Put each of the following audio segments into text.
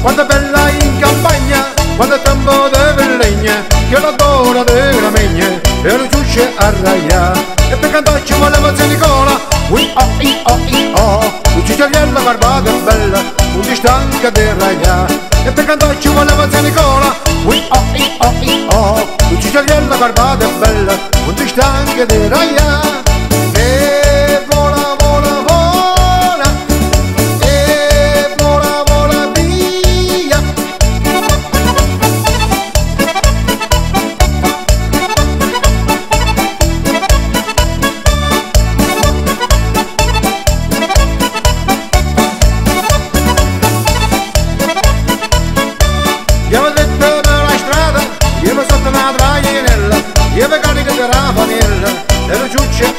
Quando è bella in campagna, quando è tempo di verlegna, che l'odore della megna e lo giusce a raia. E per cantarci voleva zia Nicola, ui-oh, i-oh, i-oh, un cicciariello barbata e bella, un di stanca di raia. E per cantarci voleva zia Nicola, ui-oh, i-oh, i-oh, un cicciariello barbata e bella, un di stanca di raia.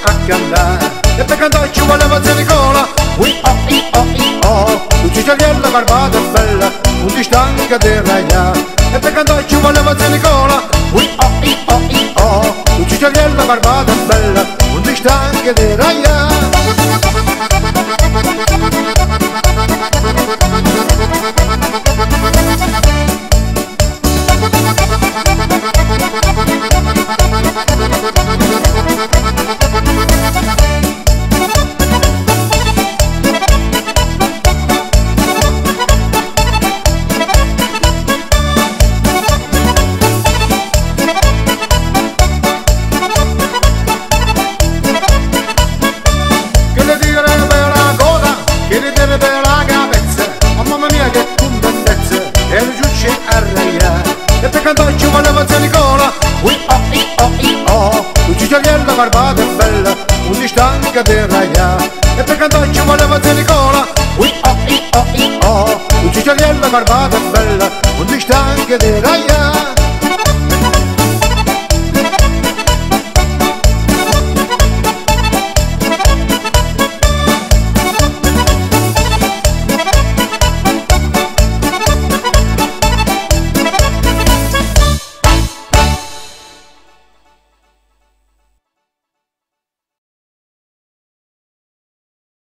A cantare e per cantare ci voleva zia Nicola, ui-oh, i-oh, i-oh, un cicciariello barbata e bella, un di stanca di raia. E per cantare ci voleva zia Nicola, ui-oh, i-oh, i-oh, un cicciariello barbata e bella, un di stanca di raia. Cantò ci voleva zia Nicola, ui-oh, i-oh, i-oh, un cicciariello barbata e bella, un di stanca di raia. E per cantò ci voleva zia Nicola, ui-oh, i-oh, i-oh, un cicciariello barbata e bella, un di stanca di raia.